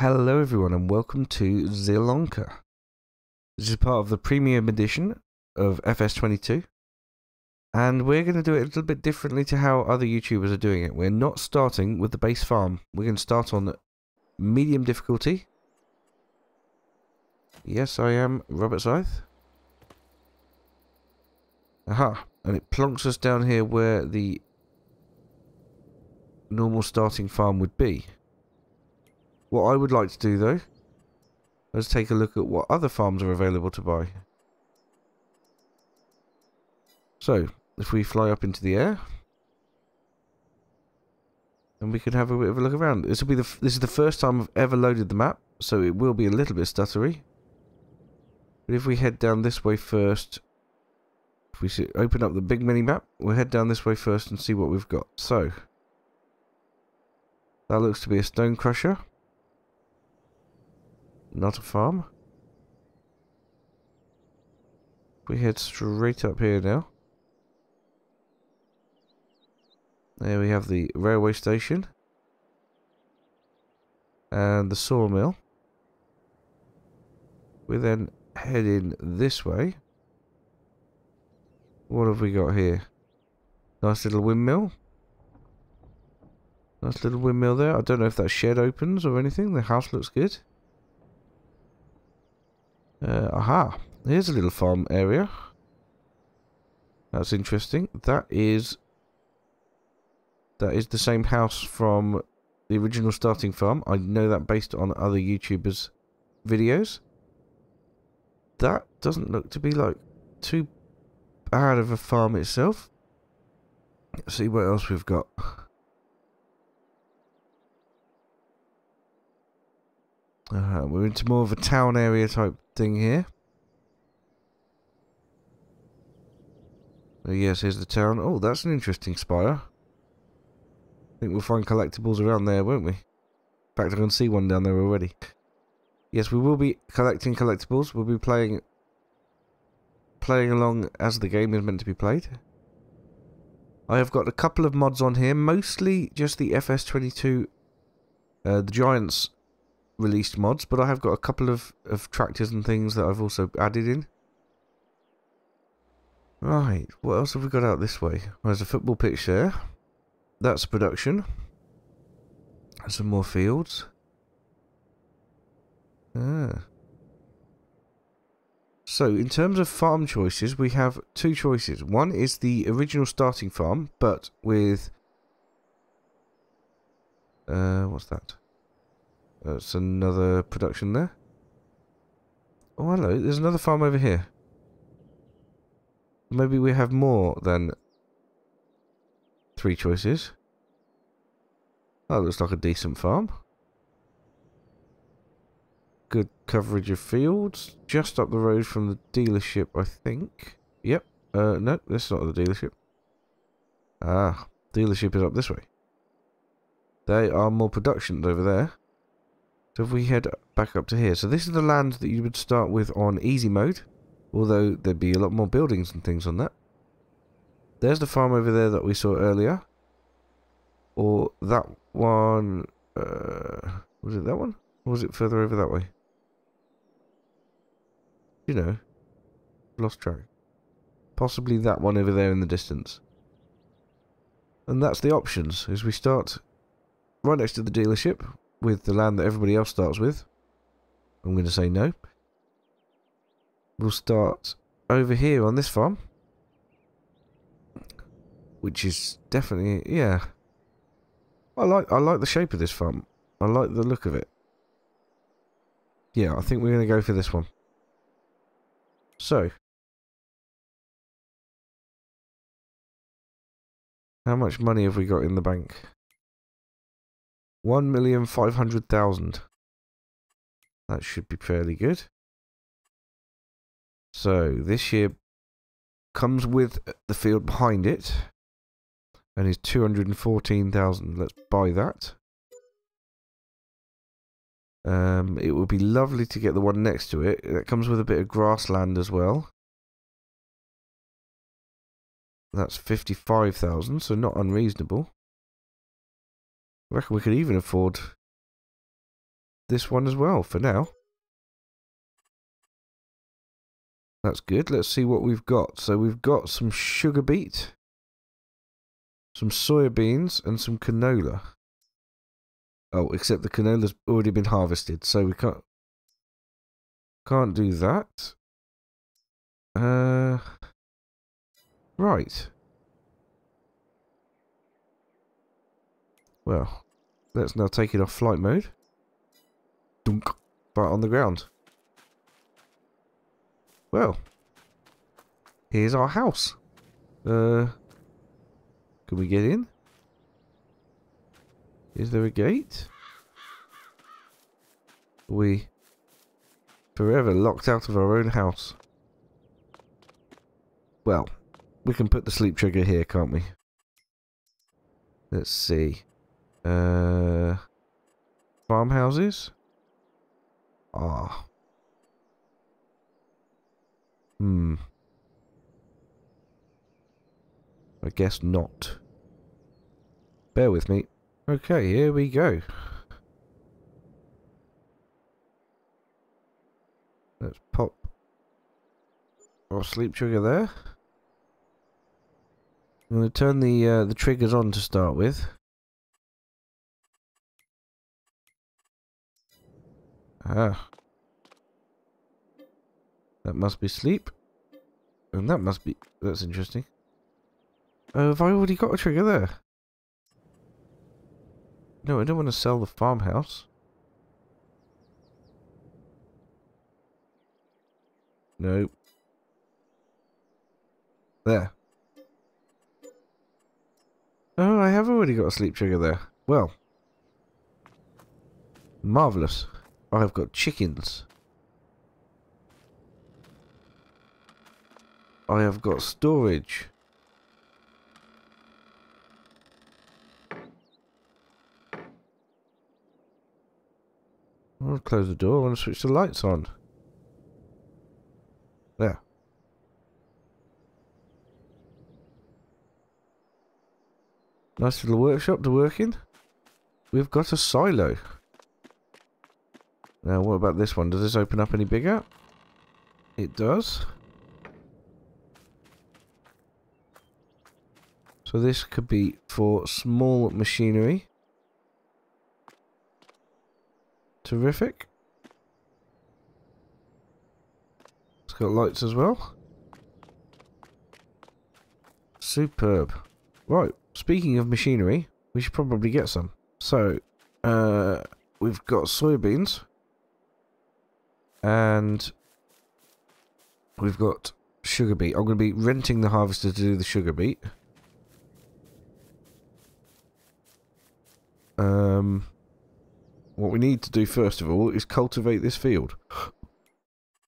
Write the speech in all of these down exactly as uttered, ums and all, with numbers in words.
Hello everyone and welcome to Zielonka. This is part of the premium edition of F S twenty-two, and we're going to do it a little bit differently to how other YouTubers are doing it. We're not starting with the base farm. We're going to start on medium difficulty. Yes, I am Robert Sythe. Aha, and it plonks us down here where the normal starting farm would be. What I would like to do though, let's take a look at what other farms are available to buy. So, if we fly up into the air, then we could have a bit of a look around. This will be the this is the first time I've ever loaded the map, so it will be a little bit stuttery. But if we head down this way first, if we see, open up the big mini map, we'll head down this way first and see what we've got. So, that looks to be a stone crusher. Not a farm. We head straight up here now. There we have the railway station and the sawmill. We then head in this way. What have we got here? Nice little windmill. Nice little windmill there. I don't know if that shed opens or anything. The house looks good. Uh, aha, here's a little farm area. That's interesting. That is that is the same house from the original starting farm. I know that based on other YouTubers' videos. That doesn't look to be like too bad of a farm itself. Let's see what else we've got. Uh, we're into more of a town area type thing here. So yes, here's the town. Oh, that's an interesting spire. I think we'll find collectibles around there, won't we? In fact, I can see one down there already. Yes, we will be collecting collectibles. We'll be playing playing along as the game is meant to be played. I have got a couple of mods on here, mostly just the F S twenty-two, uh, the Giants released mods, but I have got a couple of, of tractors and things that I've also added in. Right, what else have we got out this way? There's a football pitch there. That's production. And some more fields. Ah. So, in terms of farm choices, we have two choices. One is the original starting farm, but with... Uh, what's that? That's another production there. Oh, hello. There's another farm over here. Maybe we have more than three choices. That looks like a decent farm. Good coverage of fields. Just up the road from the dealership, I think. Yep. Uh, no, this is not the dealership. Ah, dealership is up this way. There are more productions over there. So if we head back up to here, so this is the land that you would start with on easy mode, although there'd be a lot more buildings and things on that. There's the farm over there that we saw earlier, or that one, uh, was it that one, or was it further over that way? You know, lost track. Possibly that one over there in the distance. And that's the options, is we start right next to the dealership, with the land that everybody else starts with. I'm going to say no. We'll start over here on this farm, which is definitely, yeah. I like I like the shape of this farm. I like the look of it. Yeah, I think we're going to go for this one. So, how much money have we got in the bank? One million five hundred thousand. That should be fairly good. So this year comes with the field behind it, and is two hundred and fourteen thousand. Let's buy that. Um, it would be lovely to get the one next to it. That comes with a bit of grassland as well. That's fifty-five thousand, so not unreasonable. I reckon we could even afford this one as well for now. That's good. Let's see what we've got. So we've got some sugar beet, some soybeans, and some canola. Oh, except the canola's already been harvested, so we can't can't do that. Uh, right. Well, let's now take it off flight mode. Dunk, but on the ground. Well, here's our house. Uh, can we get in? Is there a gate? Are we forever locked out of our own house? Well, we can put the sleep trigger here, can't we? Let's see. Uh, farmhouses? Ah. Oh. Hmm. I guess not. Bear with me. Okay, here we go. Let's pop our sleep trigger there. I'm going to turn the uh, the triggers on to start with. Ah. That must be sleep. And that must be... That's interesting. Uh, have I already got a trigger there? No, I don't want to sell the farmhouse. No. There. Oh, I have already got a sleep trigger there. Well. Marvellous. I've got chickens. I have got storage. I'll close the door. I want to switch the lights on. There. Nice little workshop to work in. We've got a silo. Now, what about this one? Does this open up any bigger? It does. So this could be for small machinery. Terrific. It's got lights as well. Superb. Right, speaking of machinery, we should probably get some. So, uh, we've got soybeans. And we've got sugar beet. I'm going to be renting the harvester to do the sugar beet. Um, what we need to do first of all is cultivate this field.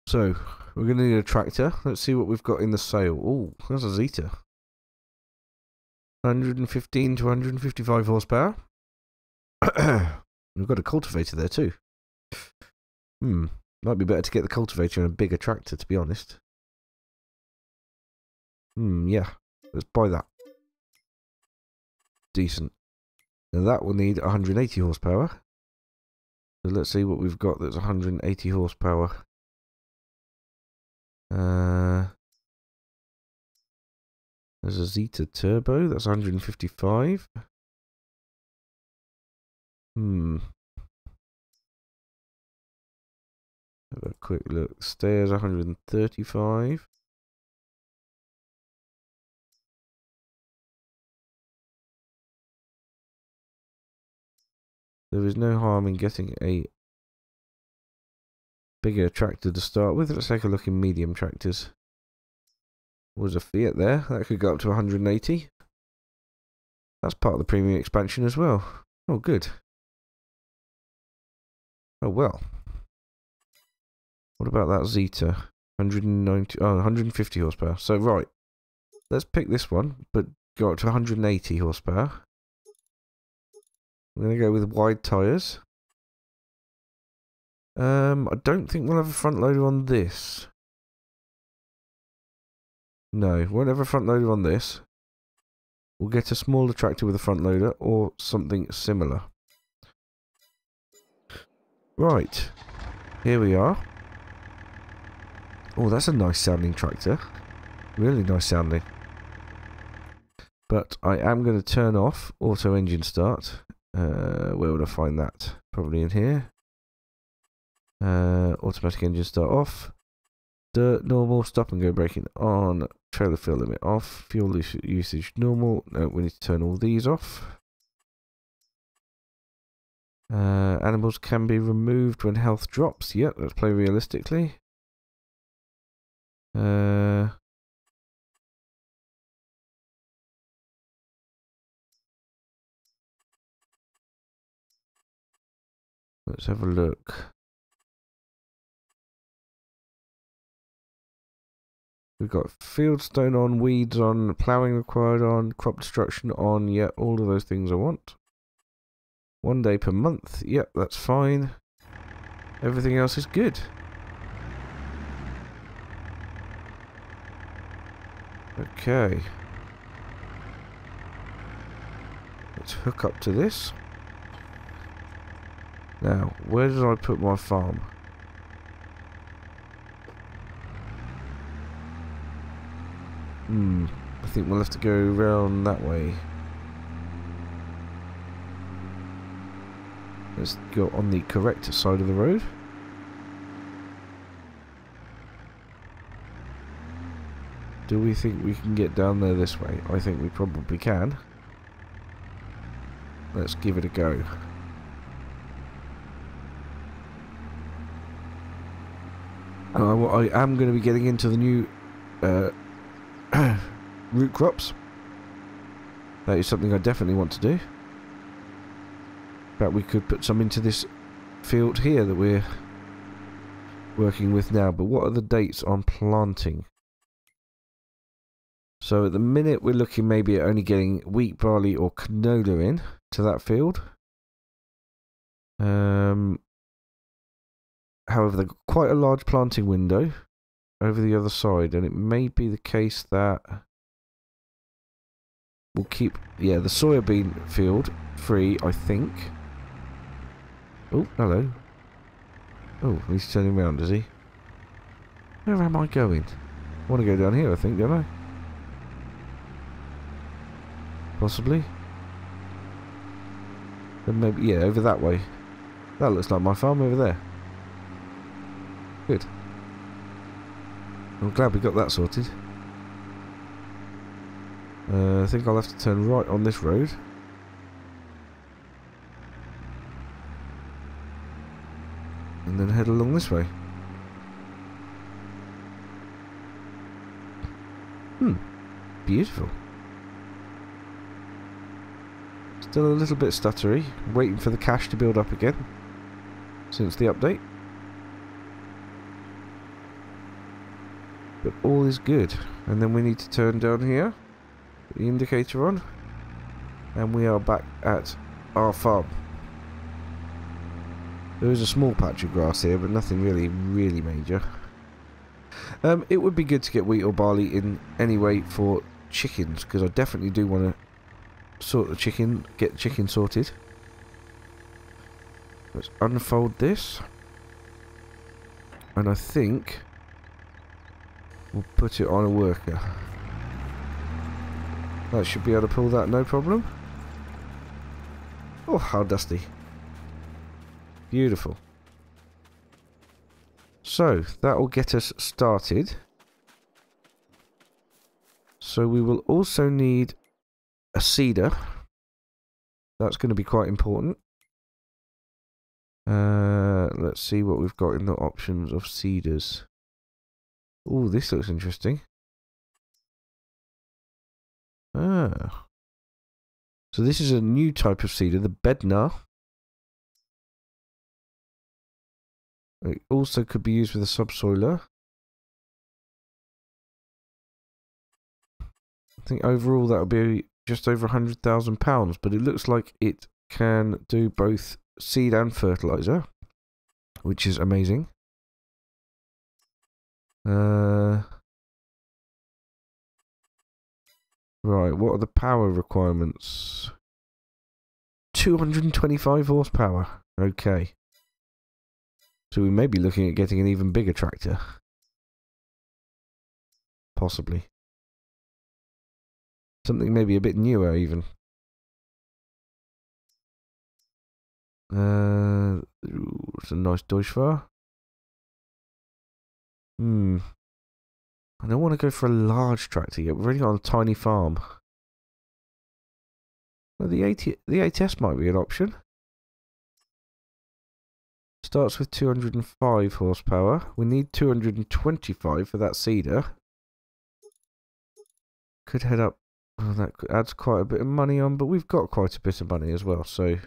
So, we're going to need a tractor. Let's see what we've got in the sale. Oh, that's a Zetor. one fifteen to one fifty-five horsepower. We've got a cultivator there too. Hmm. Might be better to get the cultivator and a bigger tractor, to be honest. Hmm, yeah. Let's buy that. Decent. Now that will need one hundred eighty horsepower. So let's see what we've got that's one hundred eighty horsepower. Uh, there's a Zetor turbo, that's one fifty-five. Hmm. Have a quick look. Stairs one thirty-five. There is no harm in getting a bigger tractor to start with. Let's take a look in medium tractors. There was a Fiat there. That could go up to one hundred eighty. That's part of the premium expansion as well. Oh, good. Oh, well. What about that Zetor? one ninety, oh, one fifty horsepower. So, right. Let's pick this one, but go up to one hundred eighty horsepower. I'm going to go with wide tyres. Um, I don't think we'll have a front loader on this. No, won't have a front loader on this. We'll get a smaller tractor with a front loader or something similar. Right, here we are. Oh, that's a nice sounding tractor. Really nice sounding. But I am going to turn off auto engine start. Uh, where would I find that? Probably in here. Uh, automatic engine start off. Dirt normal. Stop and go braking on. Trailer fuel limit off. Fuel usage normal. No, we need to turn all these off. Uh, animals can be removed when health drops. Yep, let's play realistically. Uh... Let's have a look. We've got fieldstone on, weeds on, ploughing required on, crop destruction on. Yeah, all of those things I want. One day per month. Yep, yeah, that's fine. Everything else is good. Okay. Let's hook up to this. Now, where did I put my farm? Hmm, I think we'll have to go around that way. Let's go on the correct side of the road. Do we think we can get down there this way? I think we probably can. Let's give it a go. Uh, I am going to be getting into the new uh, root crops. That is something I definitely want to do. But we could put some into this field here that we're working with now. But what are the dates on planting? So at the minute we're looking maybe at only getting wheat, barley or canola in to that field. Um... However, they've got quite a large planting window over the other side, and it may be the case that we'll keep, yeah, the soybean field free, I think. Oh, hello. Oh, he's turning around, is he? Where am I going? I want to go down here, I think, don't I? Possibly. Then maybe, yeah, over that way. That looks like my farm over there. Good. I'm glad we got that sorted. Uh, I think I'll have to turn right on this road. And then head along this way. Hmm. Beautiful. Still a little bit stuttery. Waiting for the cash to build up again. Since the update. But all is good. And then we need to turn down here, put the indicator on, and we are back at our farm. There is a small patch of grass here, but nothing really, really major. Um, it would be good to get wheat or barley in anyway for chickens, because I definitely do want to sort the chicken, get the chicken sorted. Let's unfold this, and I think we'll put it on a worker. That should be able to pull that, no problem. Oh, how dusty. Beautiful. So, that will get us started. So we will also need a seeder. That's going to be quite important. Uh, let's see what we've got in the options of seeders. Oh, this looks interesting. Ah. So this is a new type of cedar, the Bednar. It also could be used with a subsoiler. I think overall that would be just over one hundred thousand pounds, but it looks like it can do both seed and fertiliser, which is amazing. Uh, right, what are the power requirements? two hundred twenty-five horsepower. Okay. So we may be looking at getting an even bigger tractor. Possibly. Something maybe a bit newer even. Uh, ooh, it's a nice Deutschfahr. Hmm. I don't want to go for a large tractor yet. We're really on a tiny farm. Well, the A T S might be an option. Starts with two hundred and five horsepower. We need two hundred and twenty-five for that cedar. Could head up. Oh, that adds quite a bit of money on, but we've got quite a bit of money as well, so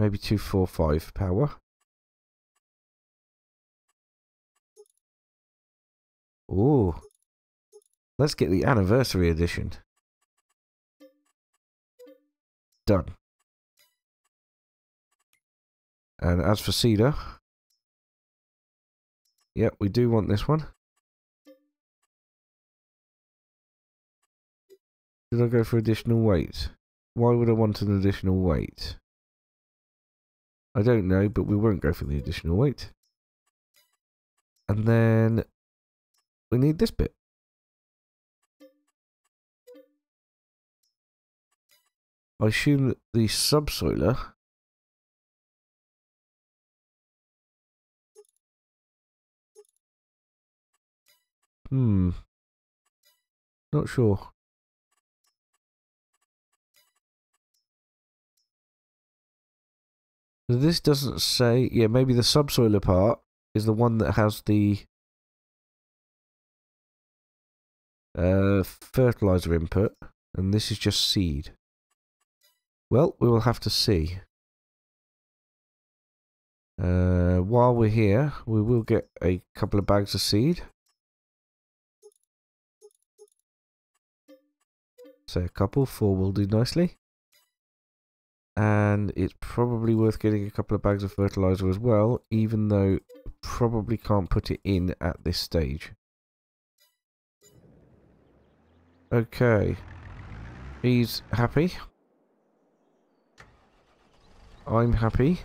maybe two forty-five power. Ooh. Let's get the anniversary edition. Done. And as for cedar, yep, we do want this one. Did I go for additional weight? Why would I want an additional weight? I don't know, but we won't go for the additional weight. And then we need this bit. I assume that the subsoiler Hmm. Not sure. This doesn't say. Yeah, maybe the subsoiler part is the one that has the uh, fertilizer input, and this is just seed. Well, we will have to see. Uh, while we're here, we will get a couple of bags of seed. So a couple, four will do nicely. And it's probably worth getting a couple of bags of fertilizer as well, even though probably can't put it in at this stage. Okay. He's happy. I'm happy.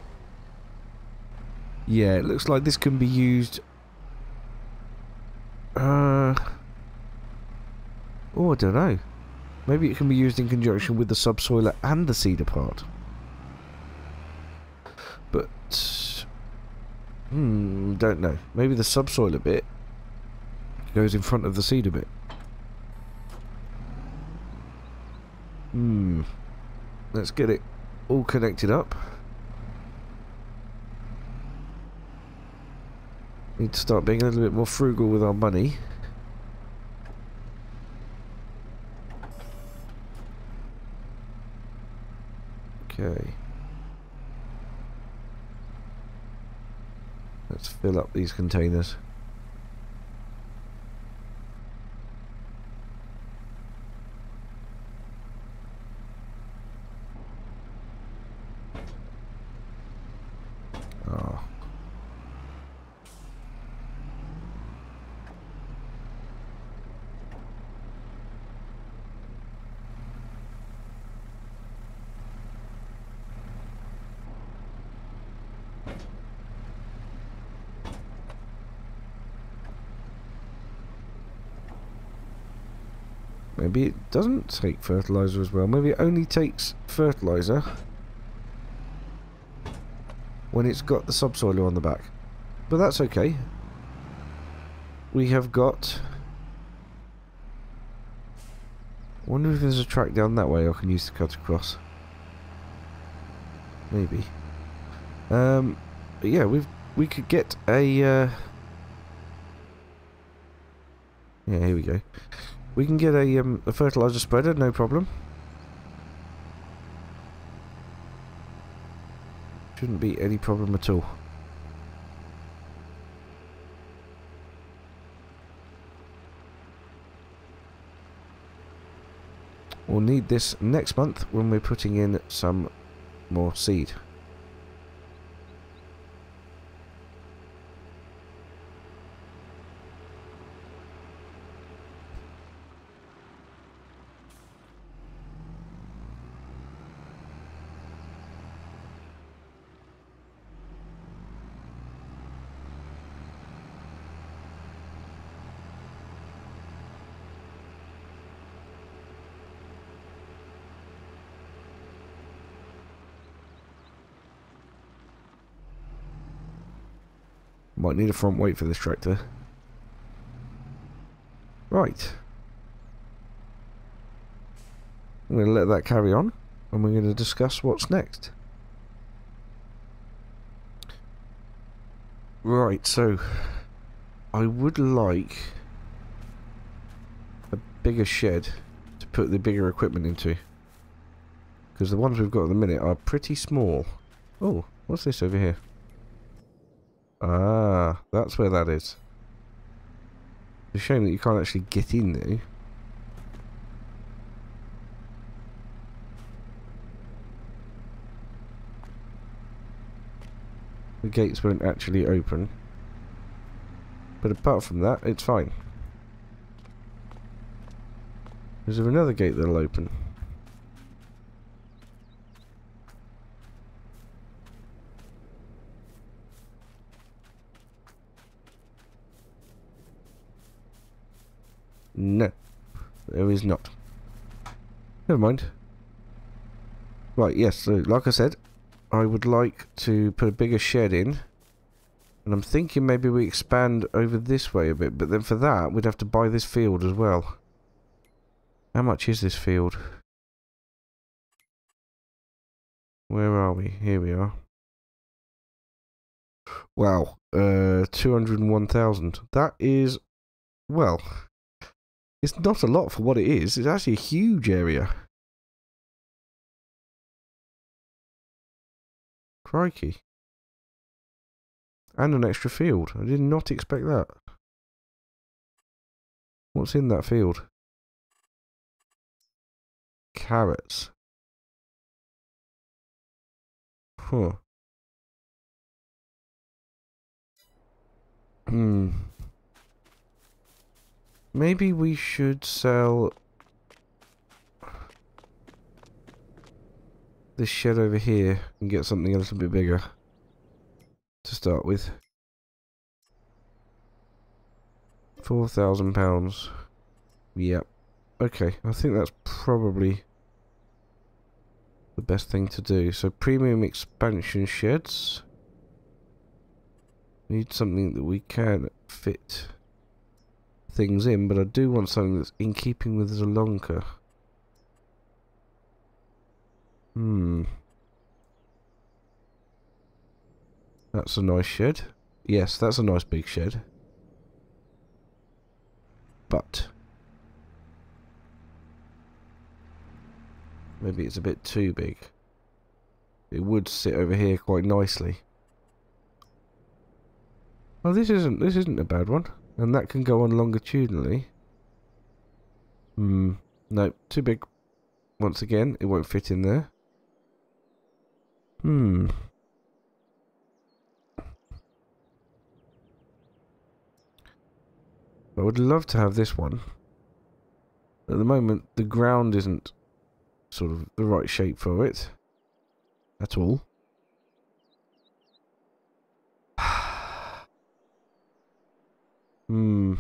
Yeah, it looks like this can be used. Uh, oh, I don't know. Maybe it can be used in conjunction with the subsoiler and the cedar part. But, hmm, don't know. Maybe the subsoiler bit goes in front of the cedar bit. Hmm. Let's get it all connected up. Need to start being a little bit more frugal with our money. Okay. Let's fill up these containers. Oh. Maybe it doesn't take fertilizer as well. Maybe it only takes fertilizer when it's got the subsoiler on the back. But that's okay. We have got... I wonder if there's a track down that way I can use to cut across. Maybe. Um, but yeah, we've, we could get a... Uh... Yeah, here we go. We can get a, um, a fertilizer spreader, no problem. Shouldn't be any problem at all. We'll need this next month when we're putting in some more seed. Might need a front weight for this tractor. Right. I'm going to let that carry on, and we're going to discuss what's next. Right, so I would like a bigger shed to put the bigger equipment into, because the ones we've got at the minute are pretty small. Oh, what's this over here? Ah, that's where that is. It's a shame that you can't actually get in there. The gates won't actually open. But apart from that, it's fine. Is there another gate that'll open? No, there is not. Never mind. Right, yes, so like I said, I would like to put a bigger shed in. And I'm thinking maybe we expand over this way a bit. But then for that, we'd have to buy this field as well. How much is this field? Where are we? Here we are. Wow, uh, two hundred and one thousand. That is, well... It's not a lot for what it is. It's actually a huge area. Crikey. And an extra field. I did not expect that. What's in that field? Carrots. Huh. Hmm. Maybe we should sell this shed over here and get something a little bit bigger to start with. Four thousand pounds. Yep. Okay, I think that's probably the best thing to do. So premium expansion sheds. Need something that we can fit things in, but I do want something that's in keeping with Zielonka. Hmm. That's a nice shed. Yes, that's a nice big shed. But maybe it's a bit too big. It would sit over here quite nicely. Well, this isn't this isn't a bad one. And that can go on longitudinally. Hmm. No, too big. Once again, it won't fit in there. Hmm. I would love to have this one. At the moment, the ground isn't sort of the right shape for it. At all. Hmm.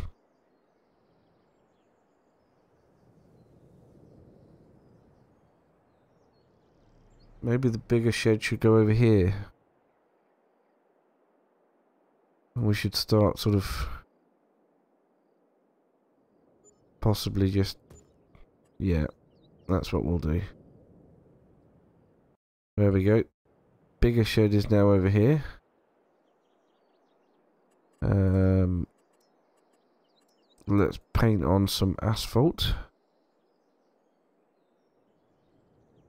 Maybe the bigger shed should go over here. And we should start sort of... Possibly just... Yeah, that's what we'll do. There we go. Bigger shed is now over here. Um... Let's paint on some asphalt.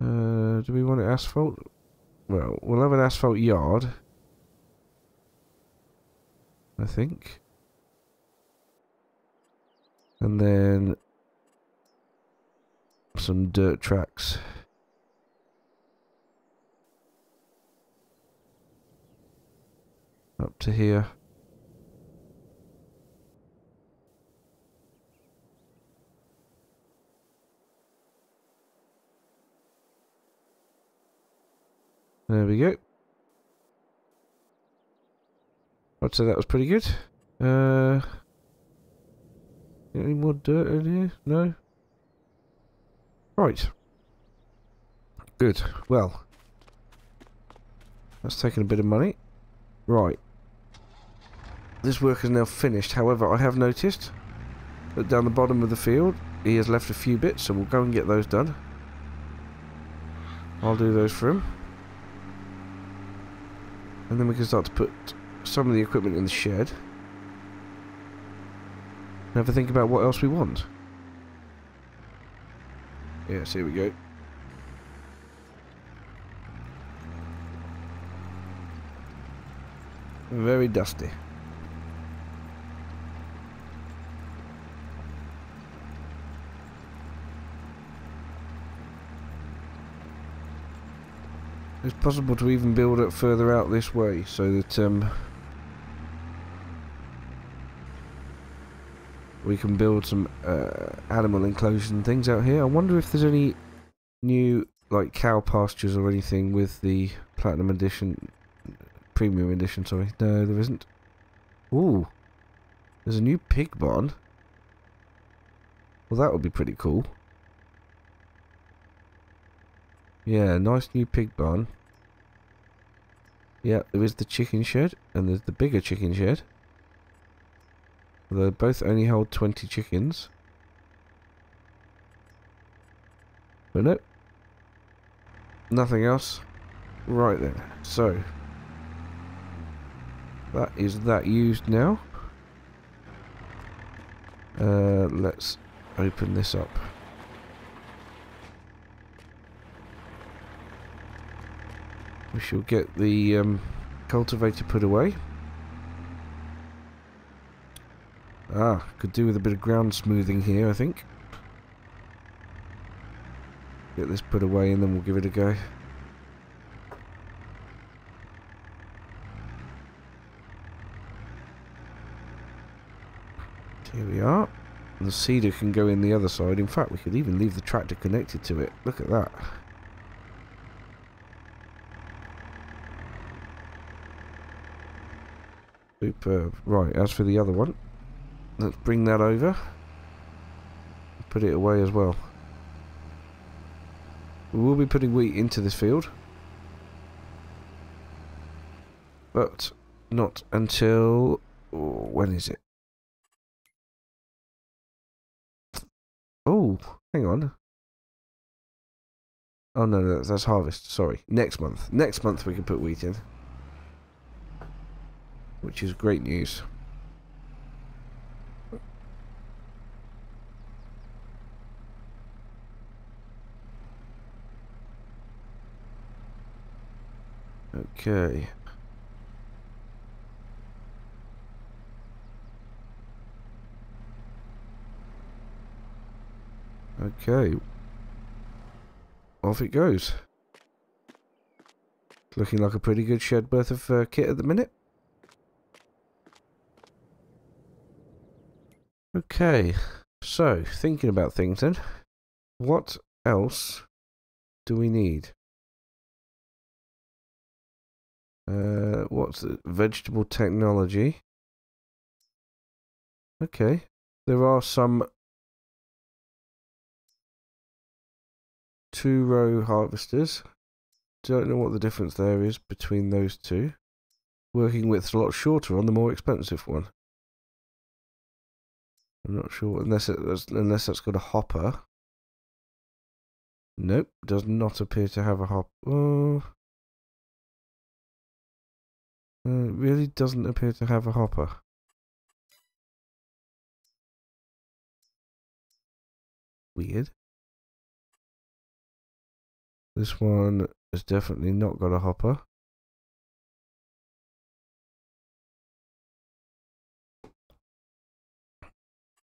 Uh, do we want it asphalt? Well, we'll have an asphalt yard, I think. And then some dirt tracks. Up to here. There we go. I'd say that was pretty good. Uh, any more dirt in here? No? Right. Good. Well, that's taken a bit of money. Right. This work is now finished. However, I have noticed that down the bottom of the field he has left a few bits, so we'll go and get those done. I'll do those for him. And then we can start to put some of the equipment in the shed. And have a think about what else we want. Yes, here we go. Very dusty. It's possible to even build it further out this way so that um, we can build some uh, animal enclosures and things out here. I wonder if there's any new like cow pastures or anything with the Platinum Edition, Premium Edition, sorry. No, there isn't. Ooh, there's a new pig barn. Well, that would be pretty cool. Yeah, nice new pig barn. Yeah, there is the chicken shed, and there's the bigger chicken shed. They both only hold twenty chickens. But no, nothing else. Right then, so that is that used now. Uh, let's open this up. We shall get the um, cultivator put away. Ah, could do with a bit of ground smoothing here, I think. Get this put away and then we'll give it a go. Here we are. And the seeder can go in the other side. In fact, we could even leave the tractor connected to it. Look at that. Superb. Right, as for the other one, let's bring that over. Put it away as well. We will be putting wheat into this field. But not until... Oh, when is it? Oh, hang on. Oh no, no, that's harvest. Sorry. Next month. Next month we can put wheat in. Which is great news. Okay. Okay. Off it goes. Looking like a pretty good shed worth of uh, kit at the minute. Okay, so thinking about things then, what else do we need? Uh, what's the vegetable technology? Okay, there are some two row harvesters. Don't know what the difference there is between those two. Working width's a lot shorter on the more expensive one. I'm not sure, unless it, unless that's got a hopper. Nope, does not appear to have a hopper. Oh. Uh, it really doesn't appear to have a hopper. Weird. This one has definitely not got a hopper.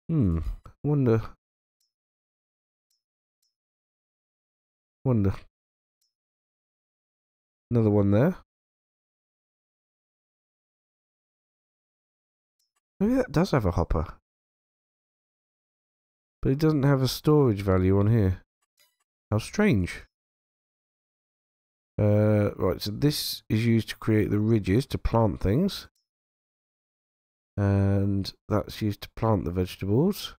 Hmm, wonder, wonder, another one there. Maybe that does have a hopper, but it doesn't have a storage value on here. How strange. Uh, right, so this is used to create the ridges to plant things. And that's used to plant the vegetables.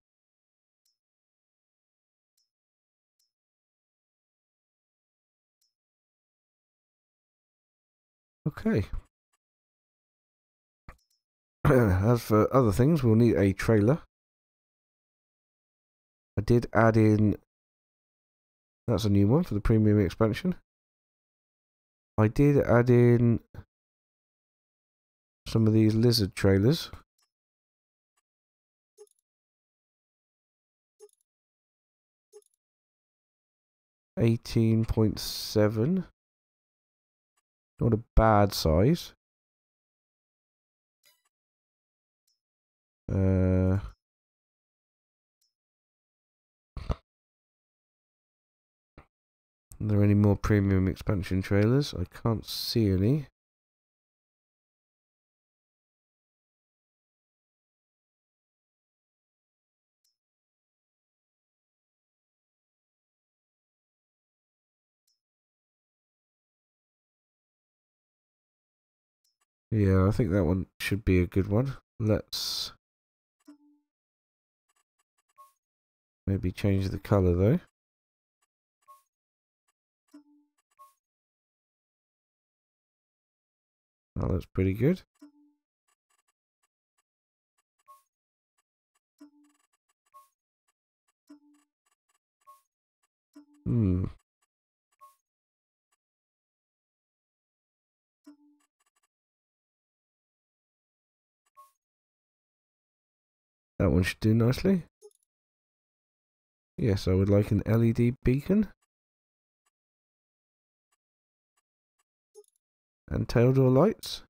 Okay. As for other things, we'll need a trailer. I did add in, that's a new one for the premium expansion. I did add in some of these lizard trailers. eighteen point seven. Not a bad size. Uh, are there any more premium expansion trailers? I can't see any. Yeah, I think that one should be a good one. Let's maybe change the colour though. Oh, that's pretty good. Hmm. That one should do nicely. Yes, I would like an L E D beacon. And tail door lights.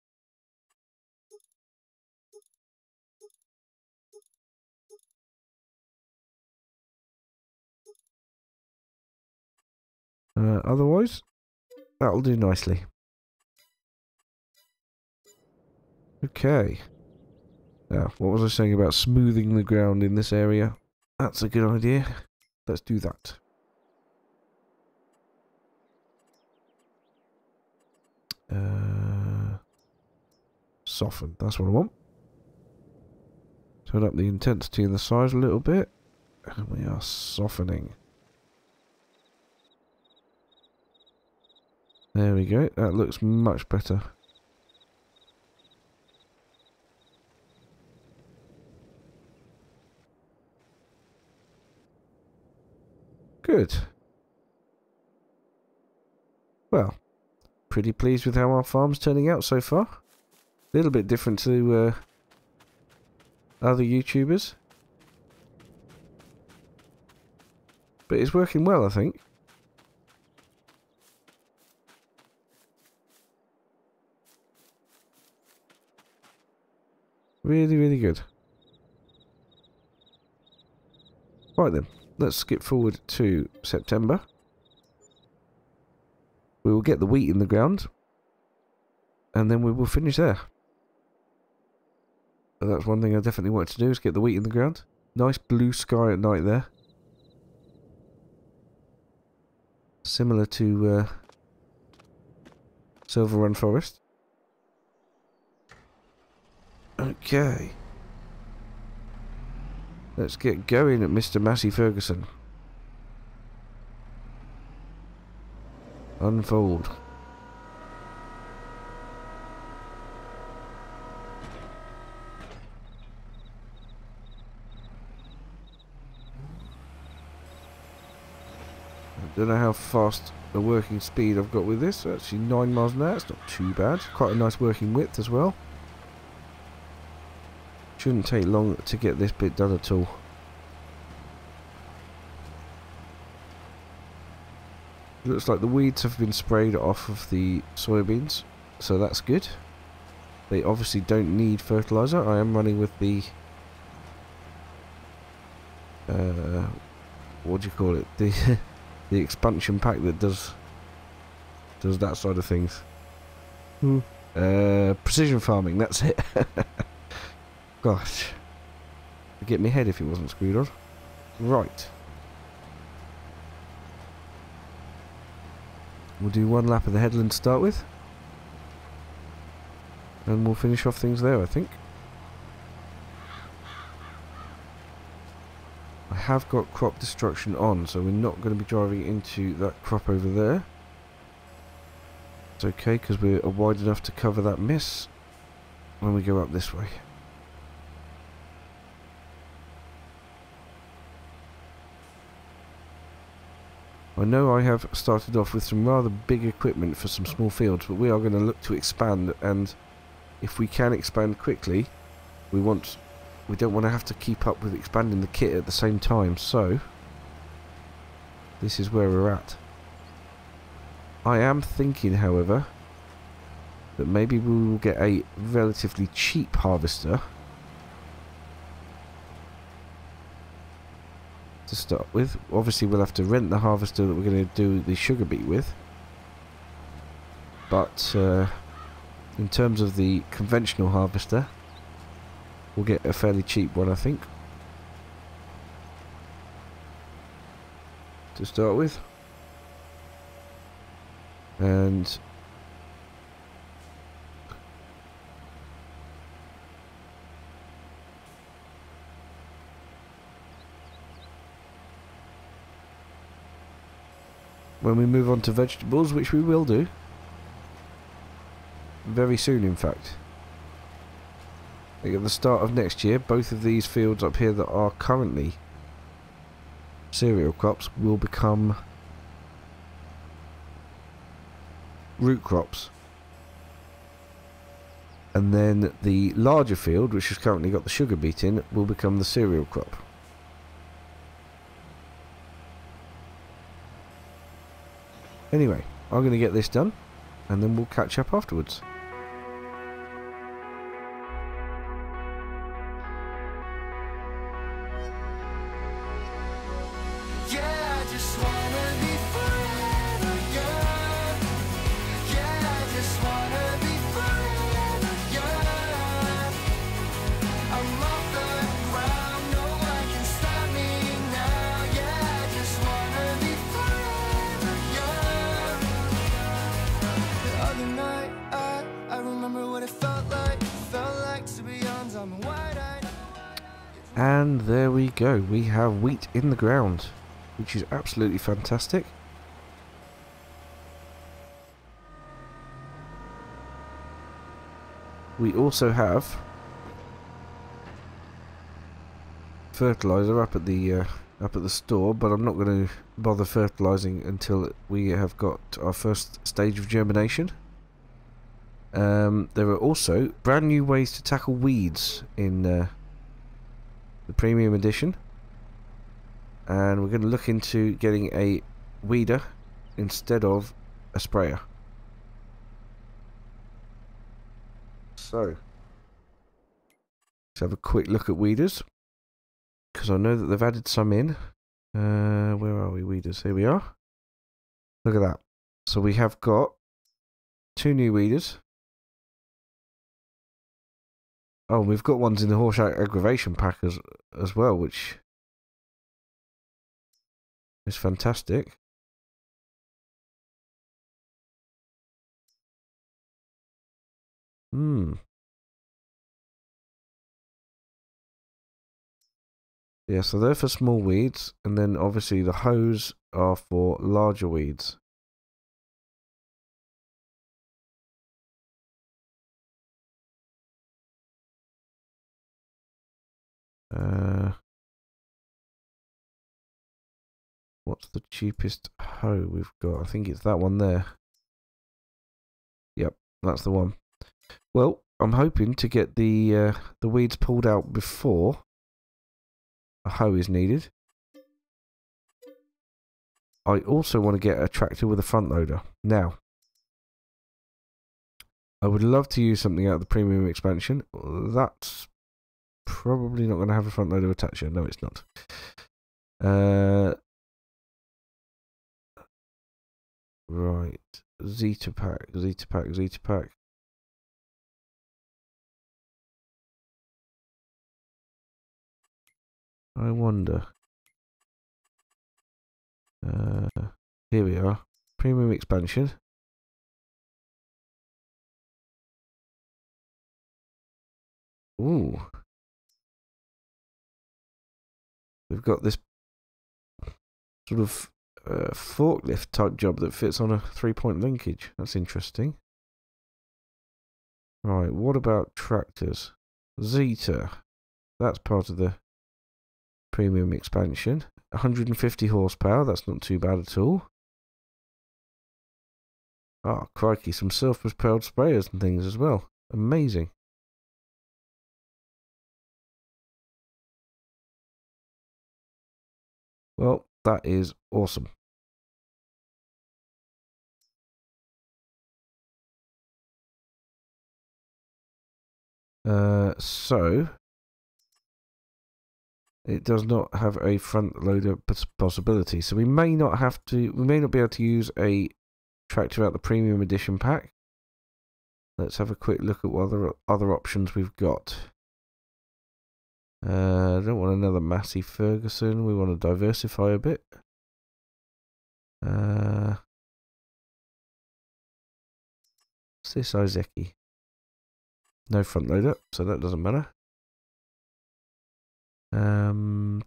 Uh, otherwise, that'll do nicely. Okay. Now, what was I saying about smoothing the ground in this area? That's a good idea. Let's do that. Uh, soften. That's what I want. Turn up the intensity and the size a little bit. And we are softening. There we go. That looks much better. Good. Well, pretty pleased with how our farm's turning out so far. A little bit different to uh, other YouTubers. But it's working well, I think. Really, really good. Right then. Let's skip forward to September. We will get the wheat in the ground, and then we will finish there. And that's one thing I definitely wanted to do, is get the wheat in the ground. Nice blue sky at night there. Similar to uh, Silver Run Forest. Okay. Let's get going at Mister Massey Ferguson. Unfold. I don't know how fast the working speed I've got with this. Actually, nine miles an hour. It's not too bad. Quite a nice working width as well. Shouldn't take long to get this bit done at all. Looks like the weeds have been sprayed off of the soybeans, so that's good. They obviously don't need fertilizer. I am running with the uh, what do you call it? The the expansion pack that does does that side of things. Hmm. Uh, precision farming. That's it. Gosh, I'd get me head if it wasn't screwed on. Right. We'll do one lap of the headland to start with. And we'll finish off things there, I think. I have got crop destruction on, so we're not going to be driving into that crop over there. It's okay, because we're wide enough to cover that miss when we go up this way. I know I have started off with some rather big equipment for some small fields, but we are going to look to expand, and if we can expand quickly, we want we don't want to have to keep up with expanding the kit at the same time. So this is where we're at. I am thinking, however, that maybe we will get a relatively cheap harvester to start with. Obviously we'll have to rent the harvester that we're going to do the sugar beet with, but uh, in terms of the conventional harvester, we'll get a fairly cheap one, I think, to start with. And when we move on to vegetables, which we will do very soon, in fact, at the start of next year, both of these fields up here that are currently cereal crops will become root crops, and then the larger field, which has currently got the sugar beet in, will become the cereal crop. Anyway, I'm going to get this done, and then we'll catch up afterwards. And there we go, we have wheat in the ground, which is absolutely fantastic. We also have fertilizer up at the uh, up at the store, but I'm not going to bother fertilizing until we have got our first stage of germination. Um, there are also brand new ways to tackle weeds in uh, the premium edition, and we're going to look into getting a weeder instead of a sprayer. So let's have a quick look at weeders, because I know that they've added some in. Uh, where are we, weeders? Here we are. Look at that. So we have got two new weeders. Oh, we've got ones in the horse aggravation pack as, as well, which is fantastic. Hmm. Yeah, so they're for small weeds, and then obviously the hoes are for larger weeds. Uh, what's the cheapest hoe we've got? I think it's that one there. Yep, that's the one. Well, I'm hoping to get the uh, the weeds pulled out before a hoe is needed. I also want to get a tractor with a front loader. Now, I would love to use something out of the premium expansion. That's probably not going to have a front loader attacher. No, it's not. Uh, right. Zetor pack, Zetor pack, Zetor pack. I wonder. Uh, here we are. Premium expansion. Ooh. We've got this sort of uh, forklift type job that fits on a three-point linkage. That's interesting. Right, what about tractors? Zetor. That's part of the premium expansion. one hundred fifty horsepower, that's not too bad at all. Oh, crikey, some self-propelled sprayers and things as well. Amazing. Well, that is awesome. Uh, so, it does not have a front loader possibility, so we may not have to, we may not be able to use a tractor out the premium edition pack. Let's have a quick look at what other, other options we've got. Uh, I don't want another Massey Ferguson, we want to diversify a bit. Uh, what's this Izeki? No front loader, so that doesn't matter. Um,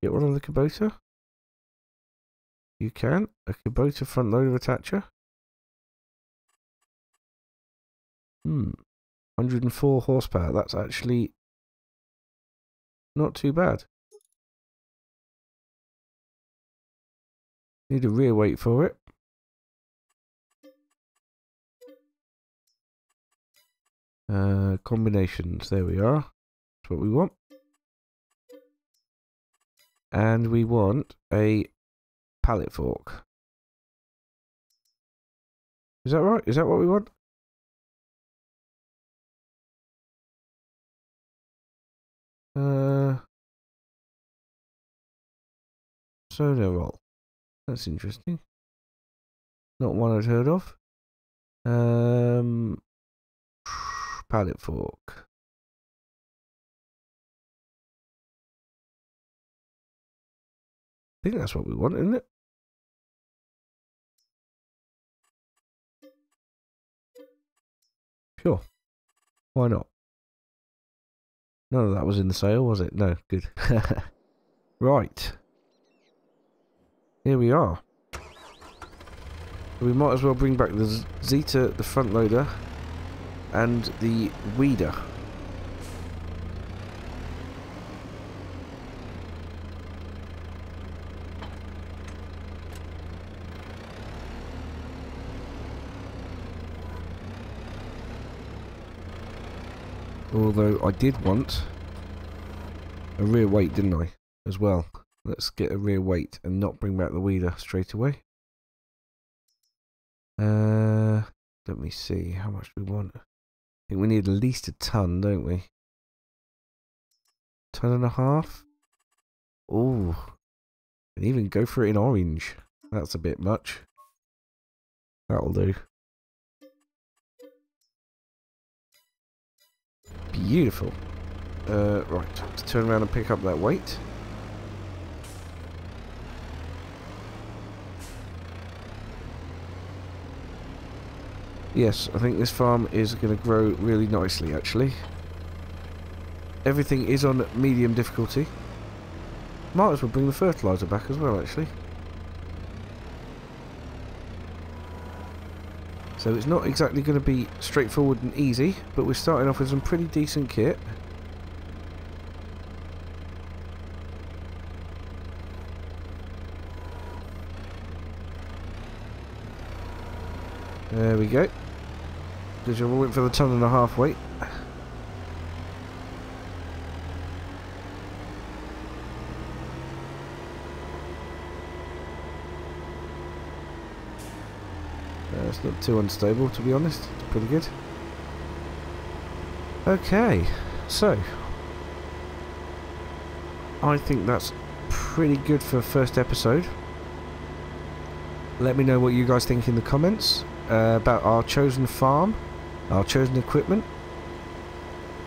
get one on the Kubota. You can a Kubota front loader attacher. Hmm, one hundred four horsepower. That's actually not too bad. Need a rear weight for it. Uh, combinations, there we are. That's what we want. And we want a pallet fork. Is that right? Is that what we want? Uh, soda roll. That's interesting. Not one I'd heard of. Um, pallet fork. I think that's what we want, isn't it? Sure. Why not? None of that was in the sale, was it? No, good. Right. Here we are. We might as well bring back the Zetor, the front loader, and the weeder. Although I did want a rear weight, didn't I, as well. Let's get a rear weight and not bring back the weeder straight away. Uh, let me see, how much do we want? I think we need at least a ton, don't we? Ton and a half? Ooh. And even go for it in orange. That's a bit much. That'll do. Beautiful. Uh, right, let's turn around and pick up that weight. Yes, I think this farm is going to grow really nicely, actually. Everything is on medium difficulty. Might as well bring the fertiliser back as well, actually. So it's not exactly going to be straightforward and easy, but we're starting off with some pretty decent kit. There we go. Because you're waiting for the ton and a half weight. Uh, it's not too unstable, to be honest. It's pretty good. Okay, so I think that's pretty good for a first episode. Let me know what you guys think in the comments uh, about our chosen farm, our chosen equipment,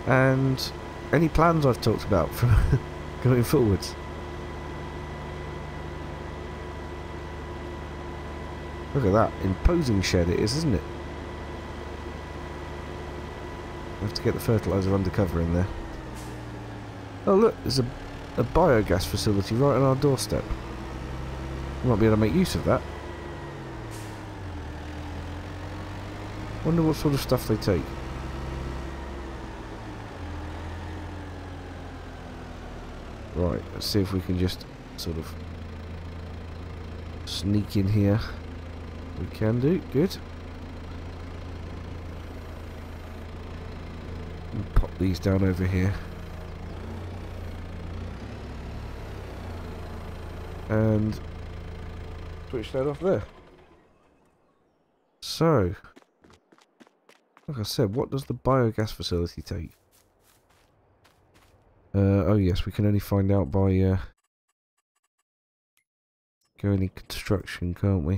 and any plans I've talked about from going forwards. Look at that imposing shed it is, isn't it? I have to get the fertiliser undercover in there. Oh look, there's a, a biogas facility right on our doorstep. We might be able to make use of that. Wonder what sort of stuff they take. Right, let's see if we can just sort of sneak in here. We can do, good. And pop these down over here. And switch that off there. So, like I said, what does the biogas facility take? Uh, oh yes, we can only find out by uh, going in construction, can't we?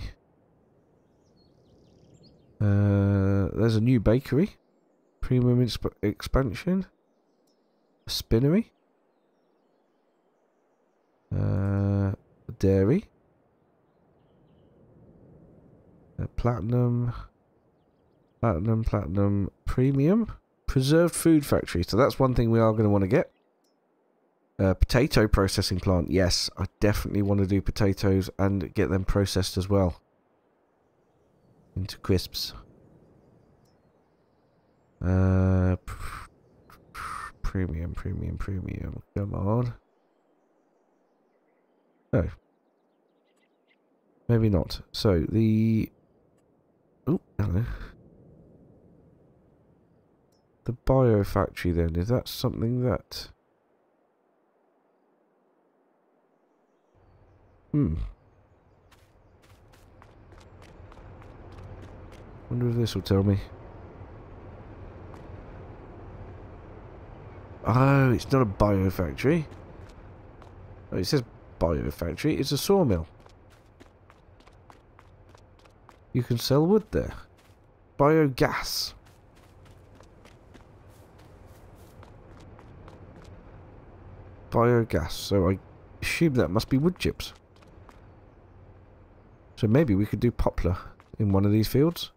Uh, there's a new bakery, premium expansion, a spinnery, uh, a dairy, a platinum, platinum, platinum, premium, preserved food factory. So that's one thing we are going to want to get. Uh, potato processing plant, yes, I definitely want to do potatoes and get them processed as well into crisps. Uh, pr pr premium, premium, premium. Come on. No, maybe not. So the oh, hello. The bio factory. Then is that something that? Hmm. Wonder if this will tell me. Oh, it's not a bio factory. Oh, it says bio factory. It's a sawmill. You can sell wood there. Biogas. Biogas. So I assume that must be wood chips. So maybe we could do poplar in one of these fields.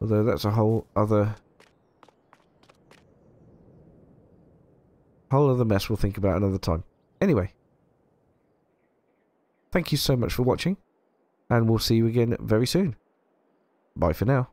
Although that's a whole other... whole other mess we'll think about another time. Anyway. Thank you so much for watching. And we'll see you again very soon. Bye for now.